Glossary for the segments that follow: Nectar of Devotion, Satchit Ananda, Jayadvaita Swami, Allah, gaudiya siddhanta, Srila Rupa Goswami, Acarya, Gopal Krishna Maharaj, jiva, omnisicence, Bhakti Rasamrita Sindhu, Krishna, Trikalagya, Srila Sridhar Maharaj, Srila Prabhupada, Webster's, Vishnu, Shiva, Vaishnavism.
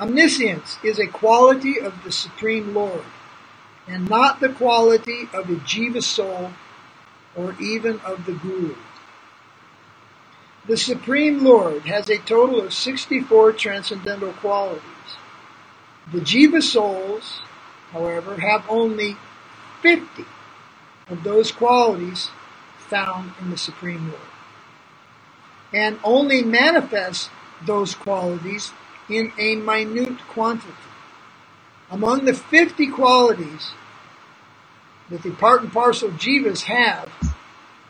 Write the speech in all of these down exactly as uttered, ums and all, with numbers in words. Omniscience is a quality of the Supreme Lord, and not the quality of a jiva soul or even of the guru. The Supreme Lord has a total of sixty-four transcendental qualities. The jiva souls, however, have only fifty of those qualities found in the Supreme Lord, and only manifests those qualities in a minute quantity. Among the fifty qualities that the part and parcel jivas have,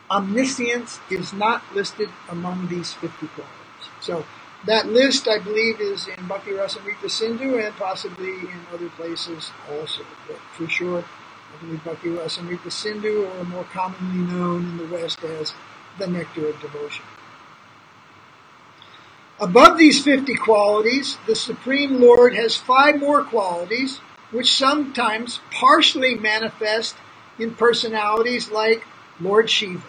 omniscience is not listed among these fifty qualities. So that list, I believe, is in Bhakti Rasamrita Sindhu and possibly in other places also. But for sure, I believe Bhakti Rasamrita Sindhu, or more commonly known in the West as the Nectar of Devotion. Above these fifty qualities, the Supreme Lord has five more qualities, which sometimes partially manifest in personalities like Lord Shiva.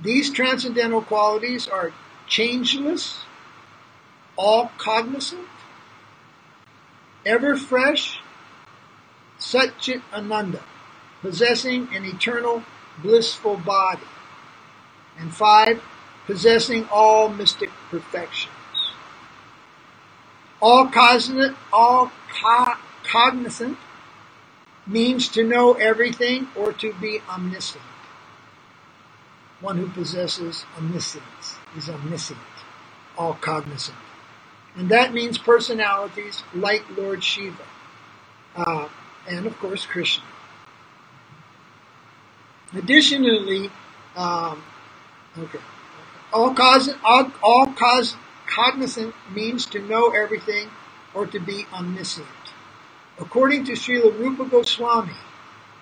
These transcendental qualities are changeless, all-cognizant, ever-fresh, Satchit Ananda, possessing an eternal, blissful body. And five, possessing all mystic perfections. All cognizant, all co cognizant means to know everything or to be omniscient. One who possesses omniscience is omniscient, all cognizant. And that means personalities like Lord Shiva uh, and, of course, Krishna. Additionally, um, okay. All, cause, all, all cause, cognizant means to know everything or to be omniscient. According to Srila Rupa Goswami,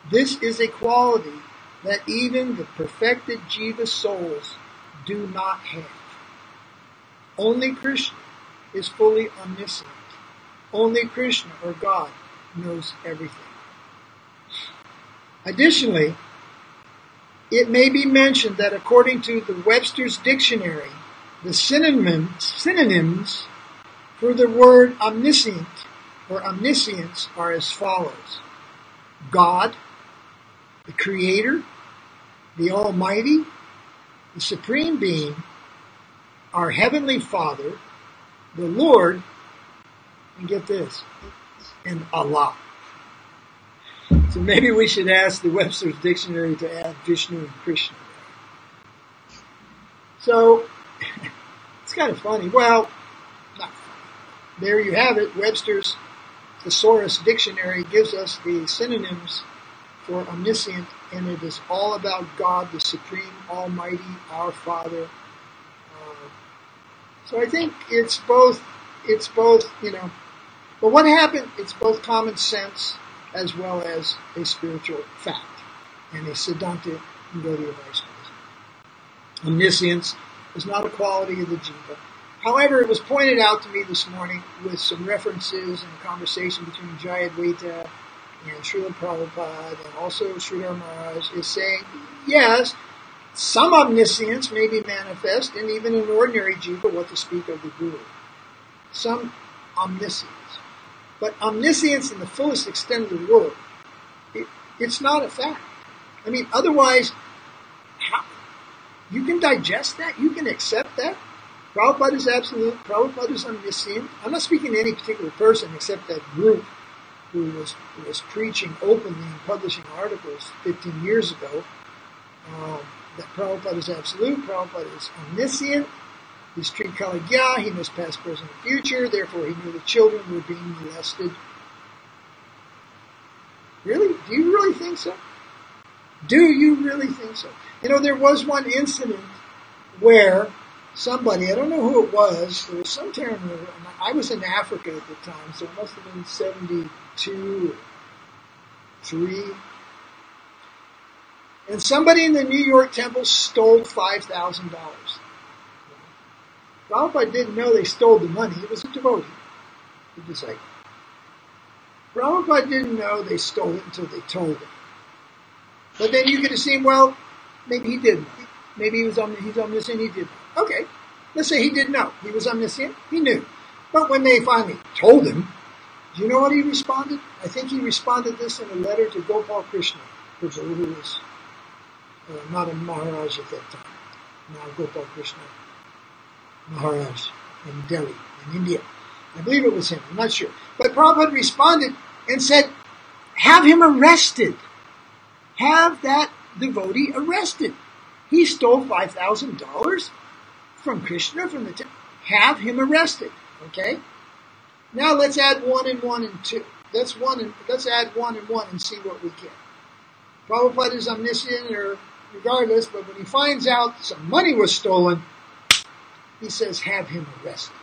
this is a quality that even the perfected jiva souls do not have. Only Krishna is fully omniscient. Only Krishna, or God, knows everything. Additionally, it may be mentioned that according to the Webster's dictionary, the synonyms, synonyms for the word omniscient or omniscience are as follows: God, the Creator, the Almighty, the Supreme Being, our Heavenly Father, the Lord, and get this, and Allah. So maybe we should ask the Webster's Dictionary to add Vishnu and Krishna. So, it's kind of funny. Well, not funny. There you have it. Webster's Thesaurus Dictionary gives us the synonyms for omniscient, and it is all about God, the Supreme, Almighty, our Father. Uh, so I think it's both, it's both, you know, but what happened, it's both common sense as well as a spiritual fact, and a Siddhanta devotee of Vaishnavism. Omniscience is not a quality of the jiva. However, it was pointed out to me this morning with some references and a conversation between Jayadvaita and Srila Prabhupada, and also Sridhar Maharaj is saying, yes, some omniscience may be manifest in even an ordinary jiva, what to speak of the guru. Some omniscience. But omniscience in the fullest extent of the word, it, it's not a fact. I mean, otherwise, how, you can digest that? You can accept that? Prabhupada is absolute. Prabhupada is omniscient. I'm not speaking to any particular person except that group who was, who was preaching openly and publishing articles fifteen years ago um, that Prabhupada is absolute, Prabhupada is omniscient. He's Trikalagya, he knows past, present, and future, therefore he knew the children were being molested. Really? Do you really think so? Do you really think so? You know, there was one incident where somebody, I don't know who it was, there was some terror, I was in Africa at the time, so it must have been seventy-two, three. And somebody in the New York temple stole five thousand dollars. Prabhupada didn't know they stole the money. It was a devotee, a disciple. Prabhupada didn't know they stole it until they told him. But then you could assume, well, maybe he didn't. Maybe he was omniscient, he's omniscient, he didn't. Okay, let's say he didn't know. He was omniscient, he knew. But when they finally told him, do you know what he responded? I think he responded this in a letter to Gopal Krishna, who was uh, not a Maharaj at that time. Now Gopal Krishna Maharaj in Delhi, in India. I believe it was him, I'm not sure. But Prabhupada responded and said, have him arrested. Have that devotee arrested. He stole five thousand dollars from Krishna, from the temple. Have him arrested, okay? Now let's add one and one and two. Let's, one and, let's add one and one and see what we get. Prabhupada is omniscient or regardless, but when he finds out some money was stolen, he says, have him arrested.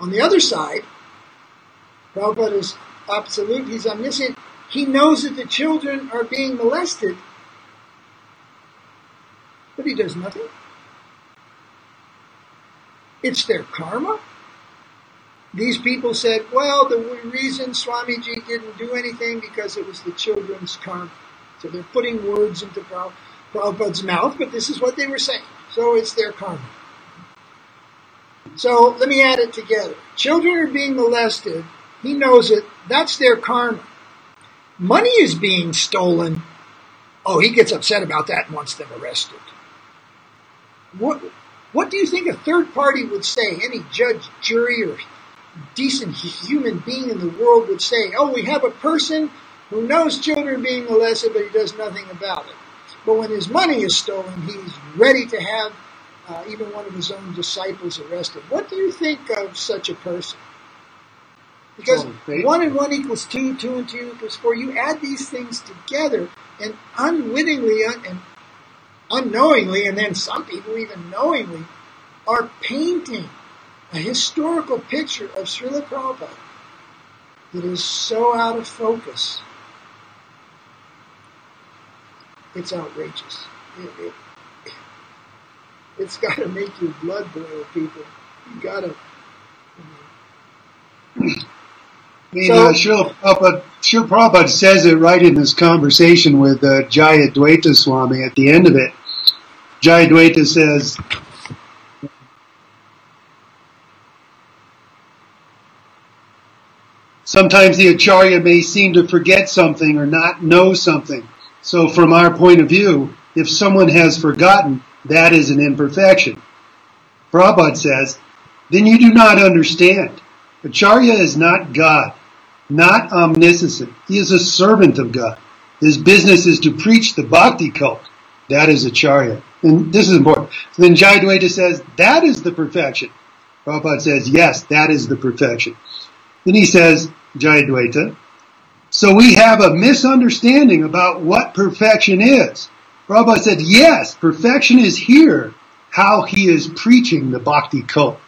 On the other side, Prabhupada is absolute, he's omniscient. He knows that the children are being molested, but he does nothing. It's their karma. These people said, well, the reason Swamiji didn't do anything because it was the children's karma. So they're putting words into Prabhupada's mouth, but this is what they were saying. So it's their karma. So let me add it together. Children are being molested. He knows it. That's their karma. Money is being stolen. Oh, he gets upset about that and wants them arrested. What, what do you think a third party would say? Any judge, jury, or decent human being in the world would say, oh, we have a person who knows children are being molested, but he does nothing about it. But when his money is stolen, he's ready to have Uh, even one of his own disciples arrested. What do you think of such a person? Because oh, one and one equals two, two and two equals four. You add these things together, and unwittingly un and unknowingly, and then some people even knowingly, are painting a historical picture of Srila Prabhupada that is so out of focus. It's outrageous. It, it, It's got to make your blood boil, people. You got to. You know. I mean, so, uh, Srila Prabhupada, Srila Prabhupada says it right in his conversation with uh, Jayadvaita Swami at the end of it. Jayadvaita says, sometimes the Acarya may seem to forget something or not know something. So from our point of view, if someone has forgotten, that is an imperfection. Prabhupada says, then you do not understand. Acharya is not God, not omniscient. He is a servant of God. His business is to preach the bhakti cult. That is Acharya. And this is important. So then Jayadvaita says, that is the perfection. Prabhupada says, yes, that is the perfection. Then he says, Jayadvaita, so we have a misunderstanding about what perfection is. Prabhupada said, yes, perfection is here, how he is preaching the bhakti cult.